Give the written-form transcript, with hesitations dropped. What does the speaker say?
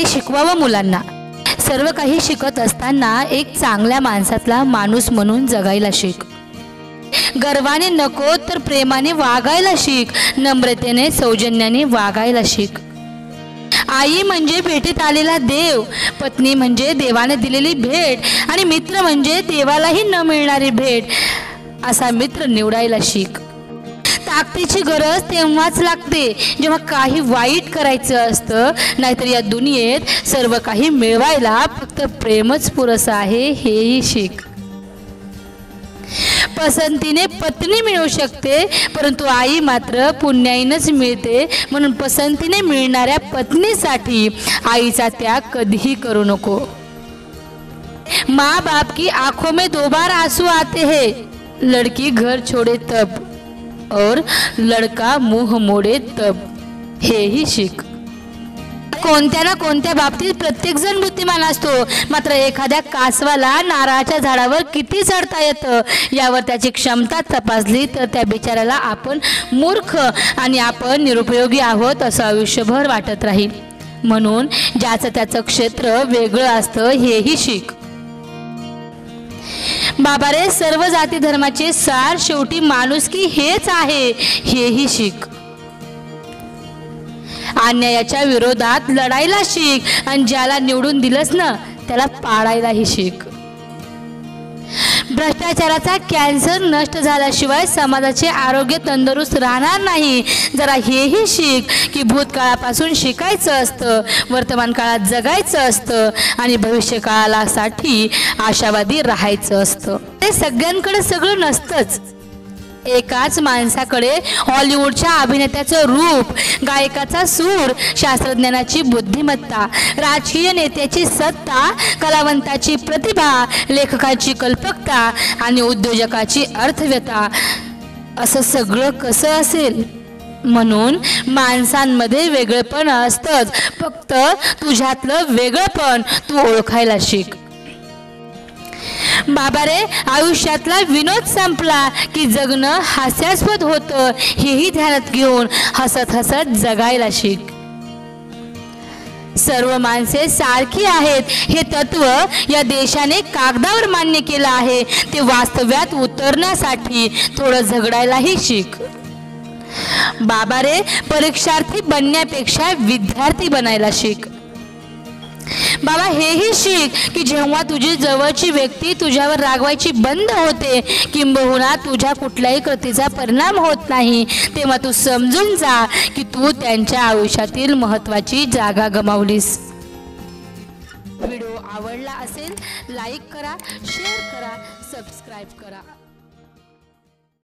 हे शिकवावं मुलांना। सर्व काही शिकत असताना एक चांगल्या माणसातला माणूस म्हणून जगायला शिक। गर्वाने नको तर प्रेमाने वागायला शिक। नम्रतेने सौजन्याने वागायला शिक। आई म्हणजे भेटीत आलेला देव, पत्नी म्हणजे देवाने दिलेली भेट आणि मित्र म्हणजे देवालाही न मिळणारी भेट, असा मित्र निवडायला शिक। ताकदीची गरज तेव्हाच लागते जेव्हा काही वाईट करायचं असतं, नाहीतर या दुनियेत सर्व काही मिळवायला फक्त प्रेमच पुरेसं आहे, हेही शिक। पसंतीने पत्नी मिळू शकते परंतु आई मात्र पुण्याईनच मिळते, म्हणून पसंतीने मिळणाऱ्या पत्नीसाठी आईचा त्याग कधीही करू नको। माँ बाप की आंखों में दो बार आंसू आते हैं, लड़की घर छोड़े तब और लड़का मुंह मोड़े तब, हेही शिक। कोणत्या ना कोणत्या बाबतीत प्रत्येक जण बुद्धिमान असतो, मात्र एखाद्या कासवाला नारळाच्या झाडावर किती चढता येतं यावर त्याची क्षमता तपासली तर त्या बिचाऱ्याला आपण मूर्ख आणि आपण निरुपयोगी आहोत असं आयुष्यभर वाटत राहील। म्हणून ज्याचं त्याचं क्षेत्र वेगळं असतं, हेही शिक। बाबा रे, सर्व जाती धर्माचे सार शेवटी माणुसकी हेच आहे, हेही शिक। अन्यायाच्या विरोधात लढायला शिक आणि ज्याला निवडून दिलंस ना त्याला पाळायलाही शिक। भ्रष्टाचाराचा कॅन्सर नष्ट झाल्याशिवाय समाजाचे आरोग्य तंदुरुस्त राहणार नाही, जरा हेही शिक की भूतकाळापासून शिकायचं असतं, वर्तमान काळात जगायचं असतं आणि भविष्यकाळासाठी आशावादी राहायचं असतं। ते सगळ्यांकडे सगळं नसतंच। एकाच माणसाकडे हॉलिवूडच्या अभिनेत्याचं रूप, गायकाचा सूर, शास्त्रज्ञानाची बुद्धिमत्ता, राजकीय नेत्याची सत्ता, कलावंताची प्रतिभा, लेखकाची कल्पकता आणि उद्योजकाची अर्थव्यता, असं सगळं कसं असेल? म्हणून माणसांमध्ये वेगळेपण असतंच, फक्त तुझ्यातलं वेगळेपण तू ओळखायला शिक। बाबा रे, आयुष्यातला विनोद संपला की जगणं हास्यास्पद होतं, हेही ध्यानात घेऊन हसत हसत जगायला शिक। सर्व माणसे सारखी आहेत हे तत्व या देशाने कागदावर मान्य केलं आहे, ते वास्तव्यात उतरण्यासाठी थोडं झगडायलाही शिक। बाबा रे, परीक्षार्थी बनण्यापेक्षा विद्यार्थी बनायला शिक। बाबा, हेही शिक की जेव्हा तुझी जवळची व्यक्ती तुझ्यावर रागवायची बंद होते किंबहुना तुझ्या कुठल्याही कृतीचा परिणाम होत नाही तेव्हा तू समजून जा की तू त्यांच्या आयुष्यातील महत्त्वाची जागा गमावलीस। व्हिडिओ आवडला असेल लाईक करा, शेअर करा, सबस्क्राईब करा।